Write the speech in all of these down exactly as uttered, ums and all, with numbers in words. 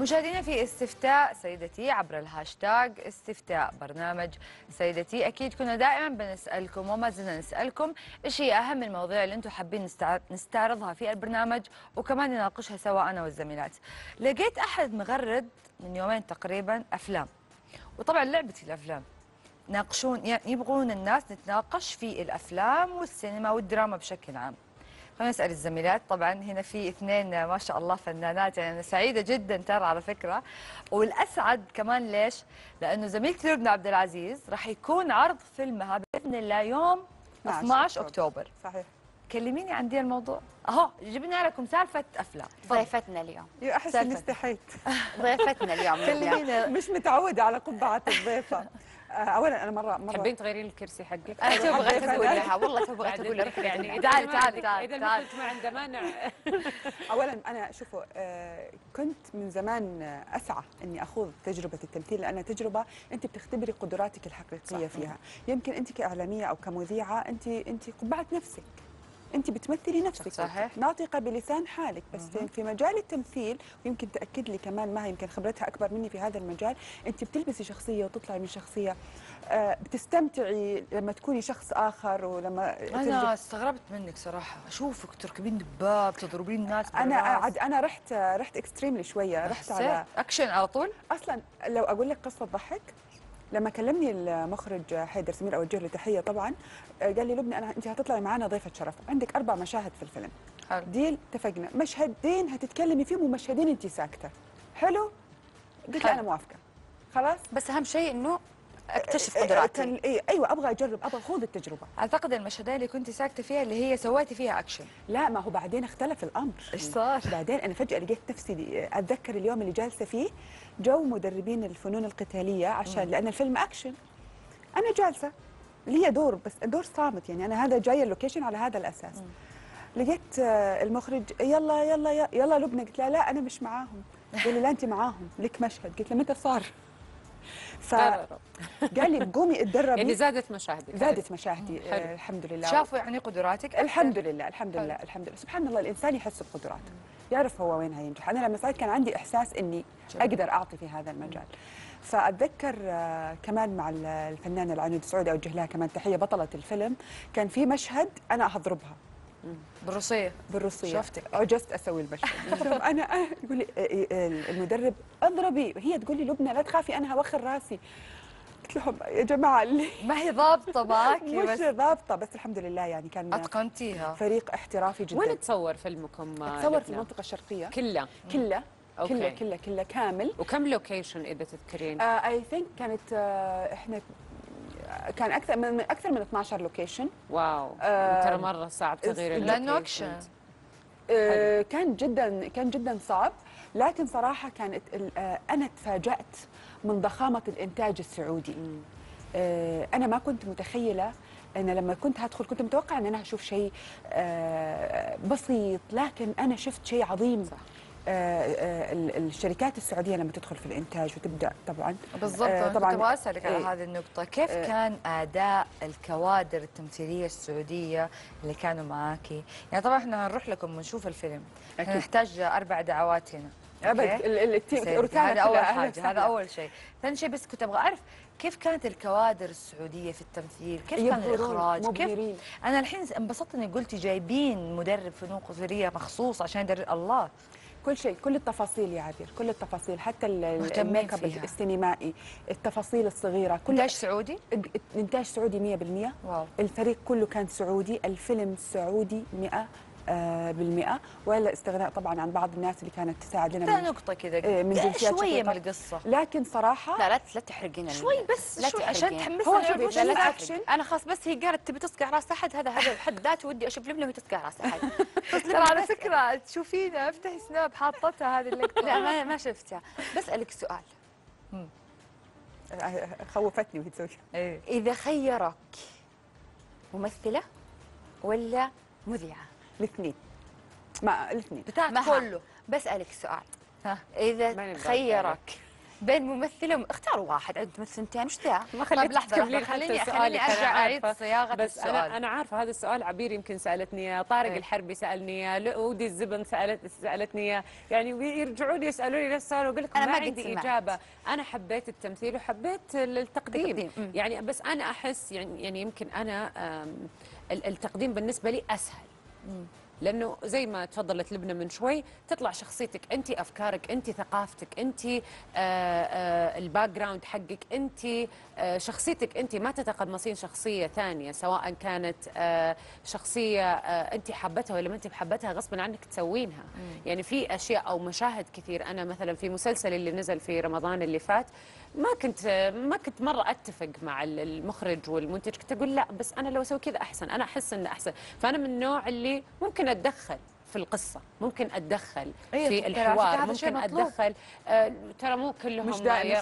مشاهدينا في استفتاء سيدتي عبر الهاشتاج استفتاء برنامج سيدتي، أكيد كنا دائما بنسألكم وما زلنا نسألكم إيش هي أهم المواضيع اللي أنتم حابين نستعرضها في البرنامج وكمان نناقشها سوا أنا والزميلات. لقيت أحد مغرد من يومين تقريبا أفلام، وطبعا لعبتي الأفلام، ناقشون يعني يبغون الناس نتناقش في الأفلام والسينما والدراما بشكل عام. خلينا نسأل الزميلات، طبعا هنا في اثنين ما شاء الله فنانات، يعني أنا سعيدة جدا ترى على فكرة، والأسعد كمان ليش؟ لأنه زميلتي لبنى عبدالعزيز راح يكون عرض فيلمها بإذن الله يوم اثني عشر أكتوبر. صحيح. كلميني عن دي الموضوع، اهو جبنا لكم سالفة أفلام. ضيفتنا اليوم أحس إني استحيت. ضيفتنا اليوم كلمينا، مش متعودة على قبعة الضيفة. اولا انا مره مره حابين تغيرين الكرسي حقك؟ انا تبغى تقول لها، والله تبغى تقول لها يعني. تعالي تعالي تعالي اذا ما كنت ما عندها مانع. اولا انا شوفوا كنت من زمان اسعى اني اخوض تجربه التمثيل، لانها تجربه انت بتختبري قدراتك الحقيقيه فيها. يمكن انت كاعلاميه او كمذيعه انت انت قبعه نفسك، انت بتمثلي نفسك. صحيح. ناطقه بلسان حالك، بس مه. في مجال التمثيل، ويمكن تاكد لي كمان مها يمكن خبرتها اكبر مني في هذا المجال، انت بتلبسي شخصيه وتطلعي من شخصيه. آه بتستمتعي لما تكوني شخص اخر. ولما انا استغربت منك صراحه، اشوفك تركبين دباب، تضربين الناس. انا عاد انا رحت رحت اكستريملي شويه، رحت على اكشن على طول. اصلا لو اقول لك قصه تضحك، لما كلمني المخرج حيدر سمير اوجه له تحيه طبعا، قال لي لبنى انا انت هتطلعي معنا ضيفه شرف، عندك اربع مشاهد في الفيلم. حلو. ديل، اتفقنا، مشهدين هتتكلمي فيهم ومشهدين انت ساكته. حلو؟ قلت له انا موافقه. خلاص؟ بس اهم شيء انه اكتشف قدراتي. ايوه ابغى اجرب، ابغى اخوض التجربه. اعتقد المشهدين اللي كنت ساكته فيها اللي هي سويتي فيها اكشن. لا، ما هو بعدين اختلف الامر. ايش صار؟ بعدين انا فجاه لقيت نفسي، اتذكر اليوم اللي جالسه فيه جو مدربين الفنون القتاليه، عشان مم. لان الفيلم اكشن. انا جالسه لي دور، بس دور صامت، يعني انا هذا جايه اللوكيشن على هذا الاساس. مم. لقيت المخرج يلا يلا يلا, يلا لبنى، قلت لا لا انا مش معاهم. قال لي لا انت معاهم، لك مشهد. قلت له متى صار؟ ف قال لي قومي اتدربي. يعني زادت مشاهدك. زادت مشاهدي. آه الحمد لله. شافوا يعني قدراتك. الحمد لله الحمد لله الحمد لله. سبحان الله، الانسان يحس بقدراته، يعرف هو وين هينجح. انا لما سعيت كان عندي احساس اني جميل. اقدر اعطي في هذا المجال. فاتذكر كمان مع الفنانه العنود سعود، اوجه لها كمان تحيه، بطله الفيلم، كان في مشهد انا هضربها بالروسيه. بالروسيه شفتك، عجزت اسوي المشهد. انا يقول لي المدرب اضربي، هي تقول لي لبنى لا تخافي انا هوخر راسي. قلت لهم يا جماعه اللي ما هي ضابطه معاكي. مش ضابطه، بس الحمد لله يعني كان اتقنتيها. فريق احترافي جدا. وين تصور فيلمكم؟ تصور في المنطقه الشرقيه كلها. كلها كلها كلها كلها كامل. وكم لوكيشن اذا تذكرين؟ اي ثينك كانت آه احنا كان اكثر من اكثر من اثني عشر لوكيشن. واو. آه ترى مره صعب تغيير اللوكيشن. آه كان جدا كان جدا صعب، لكن صراحه كانت آه انا تفاجأت من ضخامه الانتاج السعودي. آه انا ما كنت متخيله، انا لما كنت هدخل كنت متوقعه ان انا هشوف شيء آه بسيط، لكن انا شفت شيء عظيم. صح. الشركات السعوديه لما تدخل في الانتاج وتبدا طبعا. بالضبط. طبعا كنت بسالك على هذه النقطه، كيف كان اداء الكوادر التمثيليه السعوديه اللي كانوا معاكي؟ يعني طبعا احنا هنروح لكم ونشوف الفيلم، احنا نحتاج اربع دعوات هنا. ابد التيم. هذا اول حاجه، هذا اول شيء. ثاني شيء بس كنت ابغى اعرف كيف كانت الكوادر السعوديه في التمثيل، كيف كان الاخراج، مبهرين. كيف انا الحين انبسطت اني قلتي جايبين مدرب فنون قصيريه مخصوص عشان يدرب. الله، كل شيء، كل التفاصيل يا عبير، كل التفاصيل، حتى الميك اب السينمائي، التفاصيل الصغيره. كل انتاج سعودي؟ انتاج سعودي مية بالمية. واو. الفريق كله كان سعودي، الفيلم سعودي مية بالمية، ولا استغناء طبعا عن بعض الناس اللي كانت تساعد لنا. لا نقطه كذا من جنسيات شويه من القصه، لكن صراحه لا لا لا تحرقين شوي، بس لا عشان تحمسنا. لا اكشن، انا خلاص بس هي قالت تبي تصقع راس احد، هذا هذا بحد ذاته ودي اشوف لبنى وهي تصقع راس احد. ترى على فكره تشوفينا، افتحي سناب حاطتها هذه اللقطه. لا ما ما شفتها. بسالك سؤال خوفتني وهي تسوي. اذا خيرك ممثله ولا مذيعه؟ الاثنين. ما الاثنين بتاعك كله. بسألك سؤال، ها اذا خيرك بين ممثله اختاروا واحد عندهم ثنتين وش ذا؟ ما خليت لحظه خليني خليني ارجع اعيد صياغه بس السؤال. انا انا عارفه هذا السؤال. عبير يمكن سالتني، طارق ايه؟ الحربي سالني، أودي الزبن سالت سالتني، يعني يرجعون يسالوني نفس السؤال واقول لكم ما عندي اجابه. انا حبيت التمثيل وحبيت التقديم يعني، بس انا احس يعني يعني يمكن انا التقديم بالنسبه لي اسهل، لأنه زي ما تفضلت لبنى من شوي تطلع شخصيتك أنت، أفكارك أنت، ثقافتك أنت، الباك جراوند حقك أنت، شخصيتك أنت، ما تتقمصين شخصية ثانية سواء كانت آآ شخصية آآ أنت حبتها ولا ما أنت حبتها، غصبا عنك تسوينها. مم. يعني في أشياء أو مشاهد كثير، أنا مثلا في مسلسل اللي نزل في رمضان اللي فات ما كنت ما كنت مرة أتفق مع المخرج والمنتج، كنت أقول لا بس أنا لو أسوي كذا أحسن، أنا أحس إنه أحسن. فأنا من النوع اللي ممكن أتدخل في القصة، ممكن أتدخل في الحوار، ممكن أتدخل. آه، ترى مو كلهم مش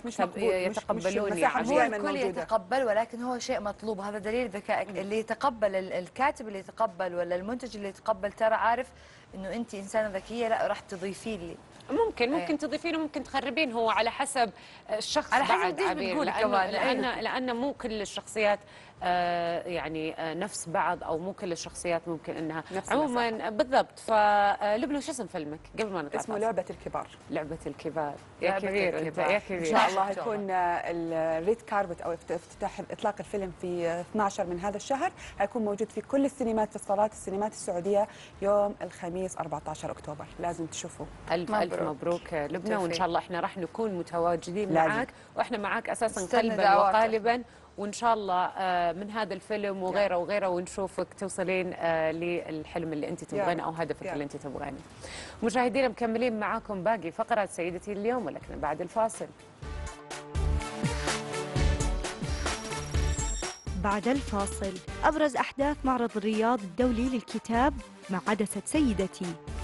مش يتقبلوني، مو الكل يتقبل، ولكن هو شيء مطلوب. هذا دليل ذكائك. اللي يتقبل الكاتب، اللي يتقبل ولا المنتج اللي يتقبل، ترى عارف إنه أنت إنسانة ذكية، لا راح تضيفين لي. ممكن ممكن أيه. تضيفين وممكن تخربين، هو على حسب الشخص، على حسب ايش بتقول كمان، لأنه لأنه مو كل الشخصيات آه يعني آه نفس بعض، او مو كل الشخصيات ممكن انها عموما بالضبط. فلبنى شو اسم فيلمك قبل ما نطلع؟ اسمه لعبة الكبار. لعبة الكبار يا كبير انت، يا كبير. ان شاء الله يكون الريد كاربت او افتتاح اطلاق الفيلم في اثني عشر من هذا الشهر، هيكون موجود في كل السينمات، في الصالات السينمات السعودية يوم الخميس أربعة عشر أكتوبر، لازم تشوفوه. الف مبروك. الف مبروك لبنى، وان شاء الله احنا راح نكون متواجدين لازم. معاك، واحنا معاك اساسا قلبا وقالبا، وإن شاء الله من هذا الفيلم وغيره وغيره ونشوفك توصلين للحلم اللي أنت تبغينه أو هدفك اللي أنت تبغينه. مشاهدينا مكملين معاكم باقي فقرات سيدتي اليوم، ولكن بعد الفاصل. بعد الفاصل أبرز أحداث معرض الرياض الدولي للكتاب مع عدسة سيدتي.